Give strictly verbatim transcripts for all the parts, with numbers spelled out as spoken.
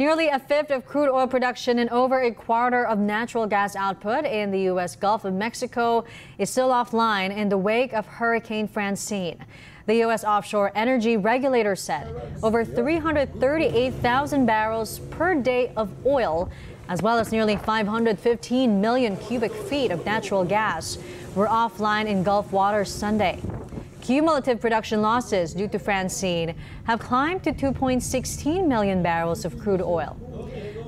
Nearly a fifth of crude oil production and over a quarter of natural gas output in the U S Gulf of Mexico is still offline in the wake of Hurricane Francine. The U S Offshore Energy Regulator said over three hundred thirty-eight thousand barrels per day of oil, as well as nearly five hundred fifteen million cubic feet of natural gas, were offline in Gulf waters Sunday. Cumulative production losses due to Francine have climbed to two point one six million barrels of crude oil.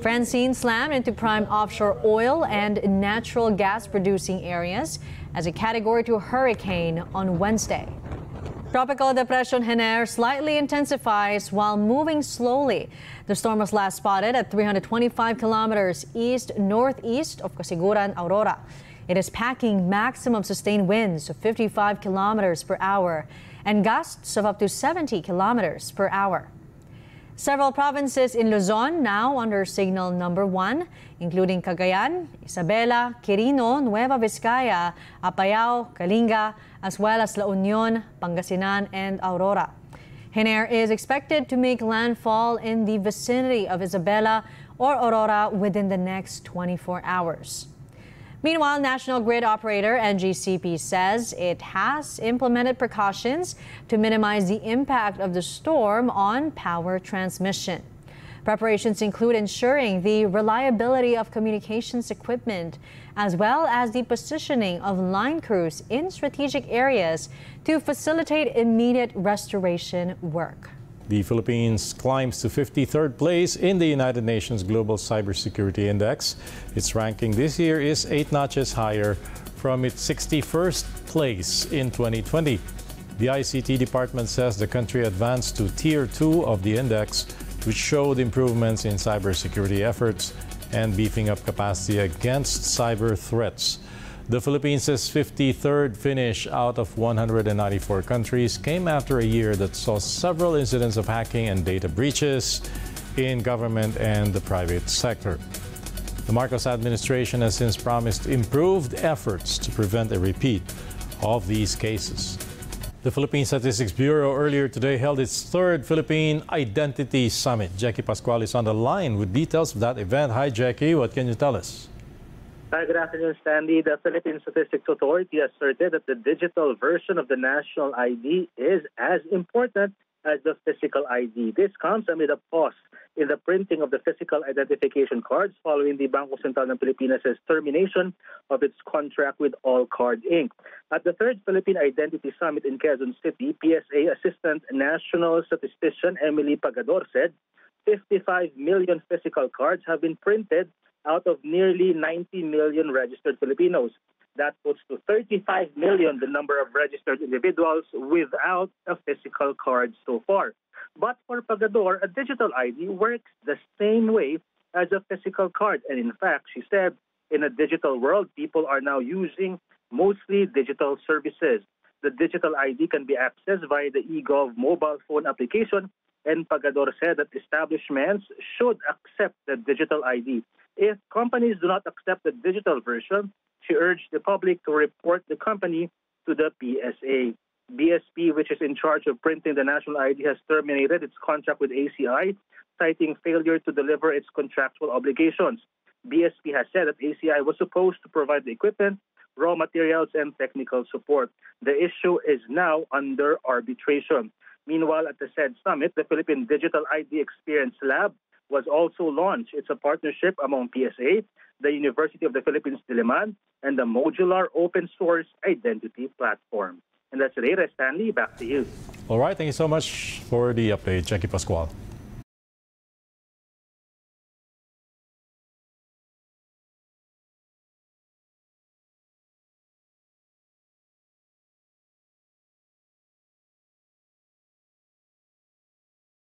Francine slammed into prime offshore oil and natural gas producing areas as a Category two hurricane on Wednesday. Tropical depression Henae slightly intensifies while moving slowly. The storm was last spotted at three hundred twenty-five kilometers east-northeast of Casiguran, Aurora. It is packing maximum sustained winds of fifty-five kilometers per hour and gusts of up to seventy kilometers per hour. Several provinces in Luzon now under signal number one, including Cagayan, Isabela, Quirino, Nueva Vizcaya, Apayao, Kalinga, as well as La Union, Pangasinan, and Aurora. Henae is expected to make landfall in the vicinity of Isabela or Aurora within the next twenty-four hours. Meanwhile, National Grid Operator N G C P says it has implemented precautions to minimize the impact of the storm on power transmission. Preparations include ensuring the reliability of communications equipment, as well as the positioning of line crews in strategic areas to facilitate immediate restoration work. The Philippines climbs to fifty-third place in the United Nations Global Cybersecurity Index. Its ranking this year is eight notches higher from its sixty-first place in twenty twenty. The I C T department says the country advanced to Tier two of the index, which showed improvements in cybersecurity efforts and beefing up capacity against cyber threats. The Philippines' fifty-third finish out of one hundred ninety-four countries came after a year that saw several incidents of hacking and data breaches in government and the private sector. The Marcos administration has since promised improved efforts to prevent a repeat of these cases. The Philippine Statistics Bureau earlier today held its third Philippine Identity Summit. Jackie Pascual is on the line with details of that event. Hi, Jackie. What can you tell us? Hi, good afternoon, Stanley. The Philippine Statistics Authority asserted that the digital version of the National I D is as important as the physical I D. This comes amid a pause in the printing of the physical identification cards following the Bangko Sentral ng Pilipinas' termination of its contract with AllCard Incorporated. At the third Philippine Identity Summit in Quezon City, P S A Assistant National Statistician Emily Pagador said fifty-five million physical cards have been printed out of nearly ninety million registered Filipinos. That puts to thirty-five million the number of registered individuals without a physical card so far. But for Pagador, a digital I D works the same way as a physical card. And in fact, she said, in a digital world, people are now using mostly digital services. The digital I D can be accessed via the eGov mobile phone application, and Pagador said that establishments should accept the digital I D. If companies do not accept the digital version, she urged the public to report the company to the P S A. B S P, which is in charge of printing the National I D, has terminated its contract with A C I, citing failure to deliver its contractual obligations. B S P has said that A C I was supposed to provide the equipment, raw materials, and technical support. The issue is now under arbitration. Meanwhile, at the said summit, the Philippine Digital I D Experience Lab was also launched. It's a partnership among P S A, the University of the Philippines Diliman, and the Modular Open Source Identity Platform. And that's it, Stanley. Back to you. All right. Thank you so much for the update, Jackie Pascual.